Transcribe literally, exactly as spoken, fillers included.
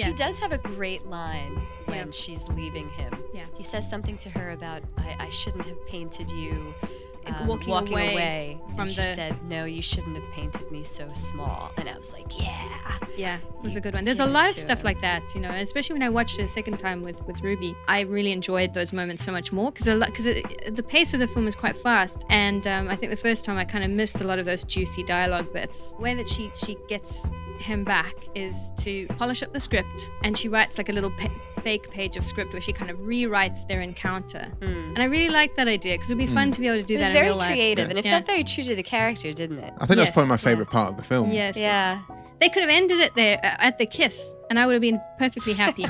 Yeah. She does have a great line when yeah. she's leaving him. Yeah. He says something to her about, I, I shouldn't have painted you um, walking, walking away. away. From and she the... said, no, you shouldn't have painted me so small. And I was like, yeah. Yeah, it was a good one. There's a lot of stuff like that, you know, especially when I watched it a second time with, with Ruby. I really enjoyed those moments so much more because the pace of the film is quite fast. And um, I think the first time I kind of missed a lot of those juicy dialogue bits. The way that she, she gets him back is to polish up the script, and she writes like a little pa fake page of script where she kind of rewrites their encounter. Mm. And I really like that idea because it would be fun mm. to be able to do that in real life. It was very creative, yeah. and it yeah. felt very true to the character, didn't it? I think yes. that's probably my favorite yeah. part of the film. Yes. Yeah. They could have ended it there uh, at the kiss, and I would have been perfectly happy.